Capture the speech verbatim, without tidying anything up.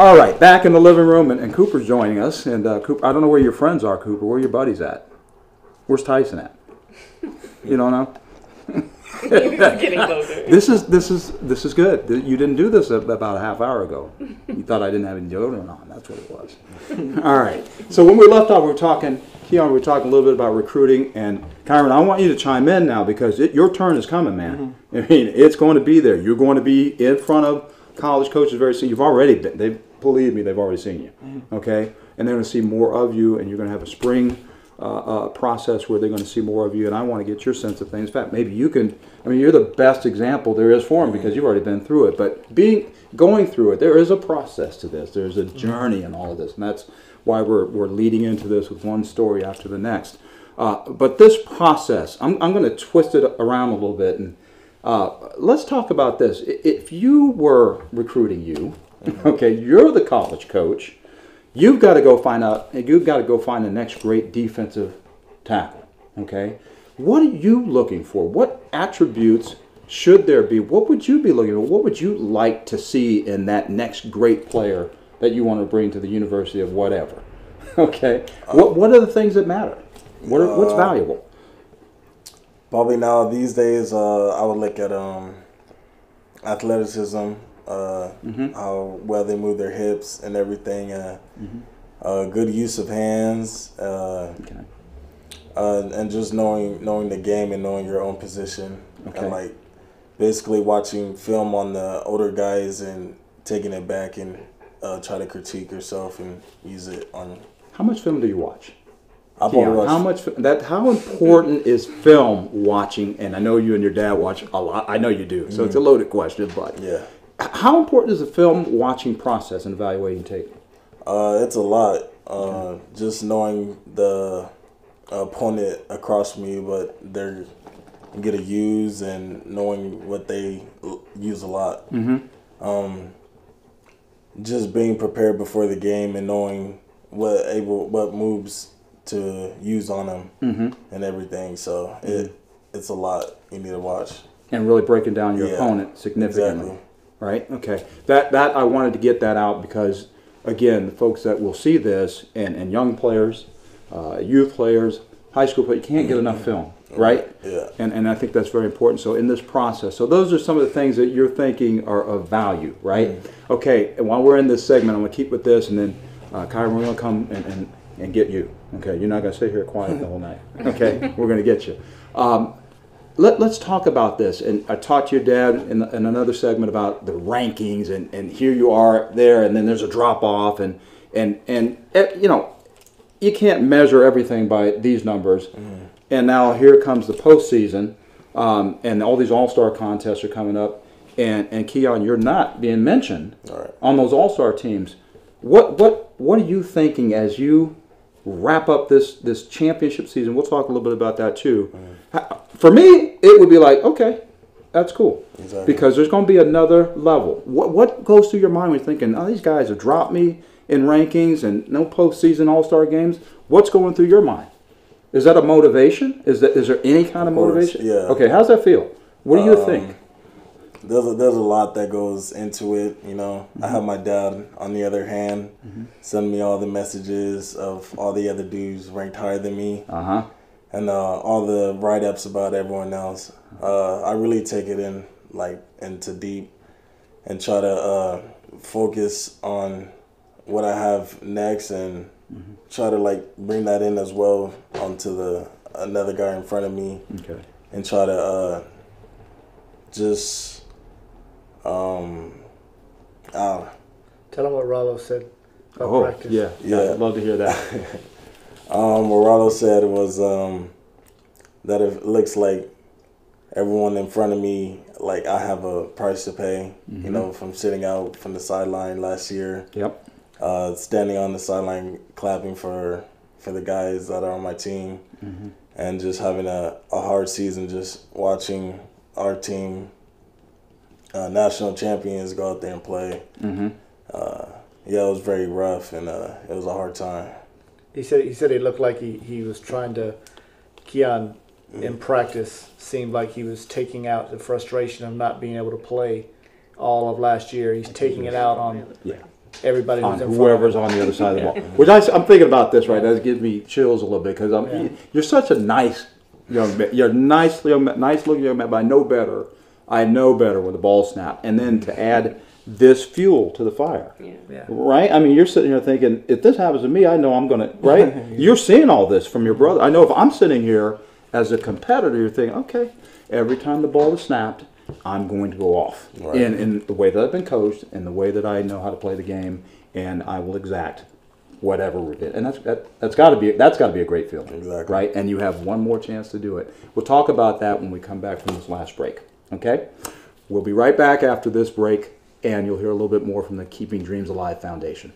All right, back in the living room, and, and Cooper's joining us. And uh, Cooper, I don't know where your friends are, Cooper. Where are your buddies at? Where's Tyson at? You don't know? This is this is this is good. You didn't do this about a half hour ago. You thought I didn't have any deodorant on. That's what it was. All right. So when we left off, we were talking, Keon, we were talking a little bit about recruiting. And Kyron, I want you to chime in now because it, your turn is coming, man. Mm-hmm. I mean, it's going to be there. You're going to be in front of college coaches very soon. You've already been. They believe me. They've already seen you. Mm-hmm. Okay. And they're going to see more of you. And you're going to have a spring. Uh, uh, process where they're going to see more of you, and I want to get your sense of things. In fact, maybe you can. I mean, you're the best example there is for them because you've already been through it. But being going through it, there is a process to this. There's a journey in all of this, and that's why we're we're leading into this with one story after the next. Uh, but this process, I'm I'm going to twist it around a little bit, and uh, let's talk about this. If you were recruiting you, okay, you're the college coach. You've got to go find out. You've got to go find the next great defensive tackle. Okay, what are you looking for? What attributes should there be? What would you be looking for? What would you like to see in that next great player that you want to bring to the university of whatever? Okay, uh, what what are the things that matter? What are, uh, what's valuable? Probably now these days, uh, I would look at um, athleticism. Uh, mm-hmm. How well they move their hips and everything. Uh, mm-hmm. uh, good use of hands, uh, okay. uh, and just knowing knowing the game and knowing your own position, okay. And like basically watching film on the older guys and taking it back and uh, try to critique yourself and use it on. How much film do you watch? I've yeah, watched. How much that? How important is film watching? And I know you and your dad watch a lot. I know you do. So mm-hmm. It's a loaded question, but yeah. How important is the film watching process in evaluating tape? Uh, it's a lot. Uh, okay. Just knowing the opponent across me, but they're going to use and knowing what they use a lot. Mm-hmm. Um, just being prepared before the game and knowing what able what moves to use on them mm-hmm. and everything. So mm-hmm. it it's a lot you need to watch. And really breaking down your yeah, opponent significantly. Exactly. Right? Okay. That that I wanted to get that out because, again, the folks that will see this and, and young players, uh, youth players, high school players, you can't get enough film, right? Yeah. And and I think that's very important. So in this process, so those are some of the things that you're thinking are of value, right? Mm-hmm. Okay. And while we're in this segment, I'm going to keep with this, and then uh, Kyron, we're going to come and, and, and get you. Okay. You're not going to sit here quiet the whole night. Okay. We're going to get you. Um, Let, let's talk about this. And I talked to your dad in, in another segment about the rankings, and, and here you are there, and then there's a drop off, and and and you know, you can't measure everything by these numbers. Mm-hmm. And now here comes the postseason, um, and all these all-star contests are coming up, and and Keon, you're not being mentioned all right. on those all-star teams. What what what are you thinking as you wrap up this this championship season? We'll talk a little bit about that too. Mm-hmm. For me, it would be like, okay, that's cool, exactly. Because there's going to be another level. What what goes through your mind when you're thinking, oh, these guys have dropped me in rankings and no postseason all-star games? What's going through your mind? Is that a motivation? Is that is there any kind of, of motivation? Yeah. Okay, how's that feel? What do um, you think? There's a, there's a lot that goes into it, you know. Mm-hmm. I have my dad, on the other hand, mm-hmm. send me all the messages of all the other dudes ranked higher than me. Uh-huh. And uh, all the write-ups about everyone else. Uh, I really take it in, like, into deep and try to uh, focus on what I have next and mm-hmm. try to, like, bring that in as well onto the another guy in front of me. Okay. And try to uh, just... Um, uh, Tell him what Rollo said about oh, practice. Yeah, yeah, I'd love to hear that. um, what Rollo said was um, that it looks like everyone in front of me, like I have a price to pay, mm-hmm. you know, from sitting out from the sideline last year. Yep. Uh, standing on the sideline clapping for, for the guys that are on my team mm-hmm. and just having a, a hard season, just watching our team. Uh, national champions go out there and play. Mm-hmm. Uh, yeah, it was very rough, and uh, it was a hard time. He said he said it looked like he, he was trying to, Keon, mm-hmm. in practice, seemed like he was taking out the frustration of not being able to play all of last year. He's taking it out on yeah. everybody on whoever's on the other side of the ball. Which I, I'm thinking about this right now. It gives me chills a little bit because I'm yeah. you're such a nice young man. You're a nice, young, nice looking young man, but I know better. I know better when the ball snapped. And then to add this fuel to the fire, yeah. Yeah. right? I mean, you're sitting here thinking, if this happens to me, I know I'm going to, right? You're seeing all this from your brother. I know if I'm sitting here as a competitor, you're thinking, okay, every time the ball is snapped, I'm going to go off right. in, in the way that I've been coached and the way that I know how to play the game, and I will exact whatever we did. And that's that, that's got to be that's got to be a great feeling, exactly. right? And you have one more chance to do it. We'll talk about that when we come back from this last break. Okay, we'll be right back after this break, and you'll hear a little bit more from the Keeping Dreams Alive Foundation.